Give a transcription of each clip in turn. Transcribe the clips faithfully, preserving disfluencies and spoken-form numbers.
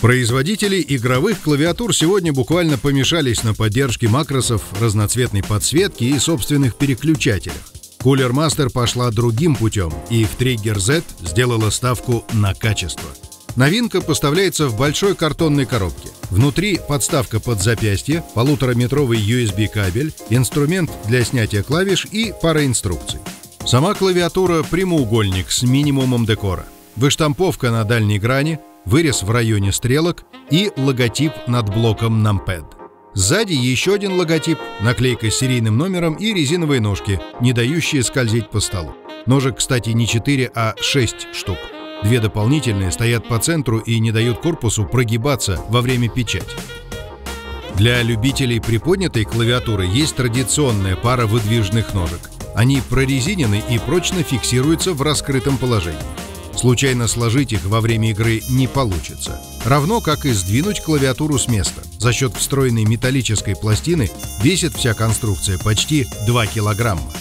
Производители игровых клавиатур сегодня буквально помешались на поддержке макросов, разноцветной подсветки и собственных переключателях. Cooler Master пошла другим путем и в Trigger Z сделала ставку на качество. Новинка поставляется в большой картонной коробке. Внутри подставка под запястье, полутораметровый ю эс би-кабель, инструмент для снятия клавиш и пара инструкций. Сама клавиатура – прямоугольник с минимумом декора. Выштамповка на дальней грани, вырез в районе стрелок и логотип над блоком Numpad. Сзади еще один логотип, наклейка с серийным номером и резиновые ножки, не дающие скользить по столу. Ножек, кстати, не четыре, а шесть штук. Две дополнительные стоят по центру и не дают корпусу прогибаться во время печати. Для любителей приподнятой клавиатуры есть традиционная пара выдвижных ножек. Они прорезинены и прочно фиксируются в раскрытом положении. Случайно сложить их во время игры не получится. Равно как и сдвинуть клавиатуру с места. За счет встроенной металлической пластины весит вся конструкция почти два килограмма.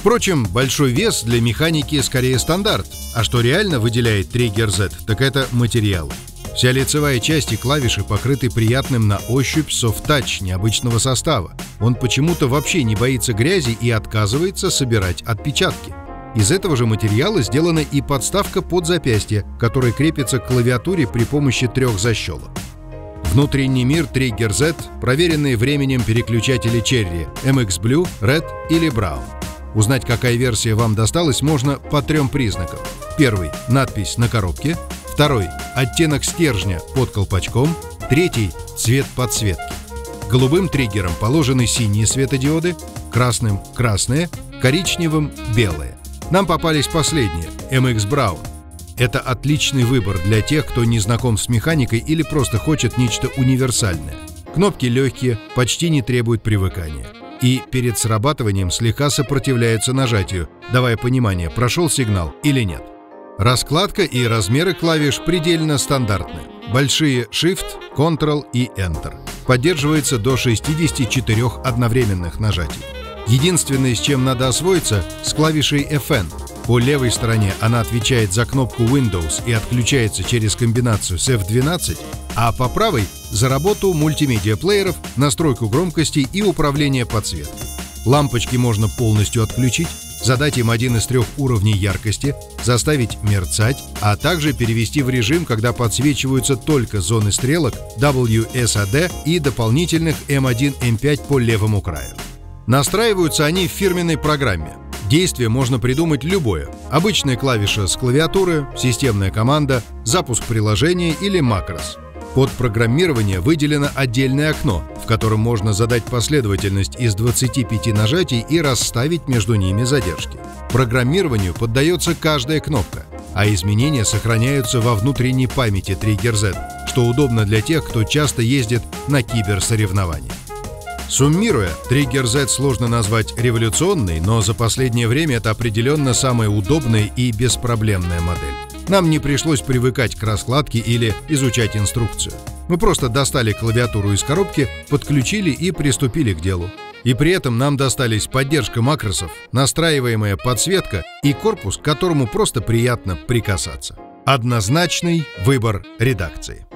Впрочем, большой вес для механики скорее стандарт, а что реально выделяет Trigger Z, так это материалы. Вся лицевая часть и клавиши покрыты приятным на ощупь софт-тач необычного состава. Он почему-то вообще не боится грязи и отказывается собирать отпечатки. Из этого же материала сделана и подставка под запястье, которая крепится к клавиатуре при помощи трех защелок. Внутренний мир Trigger Z – проверенные временем переключатели Cherry, эм икс Blue, Red или Brown. Узнать, какая версия вам досталась, можно по трем признакам. Первый – надпись на коробке. Второй – оттенок стержня под колпачком. Третий – цвет подсветки. Голубым триггером положены синие светодиоды, красным – красные, коричневым – белые. Нам попались последние – эм икс Brown. Это отличный выбор для тех, кто не знаком с механикой или просто хочет нечто универсальное. Кнопки легкие, почти не требуют привыкания. И перед срабатыванием слегка сопротивляются нажатию, давая понимание, прошел сигнал или нет. Раскладка и размеры клавиш предельно стандартны. Большие Shift, Ctrl и Enter. Поддерживается до шестидесяти четырёх одновременных нажатий. Единственное, с чем надо освоиться, с клавишей эф эн. По левой стороне она отвечает за кнопку Windows и отключается через комбинацию с эф двенадцать, а по правой — за работу мультимедиа-плееров, настройку громкости и управление подсветкой. Лампочки можно полностью отключить, задать им один из трех уровней яркости, заставить мерцать, а также перевести в режим, когда подсвечиваются только зоны стрелок дабл ю эс эй ди и дополнительных эм один эм пять по левому краю. Настраиваются они в фирменной программе. Действие можно придумать любое. Обычная клавиша с клавиатуры, системная команда, запуск приложения или макрос. Под программирование выделено отдельное окно, в котором можно задать последовательность из двадцати пяти нажатий и расставить между ними задержки. Программированию поддается каждая кнопка, а изменения сохраняются во внутренней памяти Trigger Z, что удобно для тех, кто часто ездит на киберсоревнования. Суммируя, Trigger Z сложно назвать революционной, но за последнее время это определенно самая удобная и беспроблемная модель. Нам не пришлось привыкать к раскладке или изучать инструкцию. Мы просто достали клавиатуру из коробки, подключили и приступили к делу. И при этом нам достались поддержка макросов, настраиваемая подсветка и корпус, к которому просто приятно прикасаться. Однозначный выбор редакции.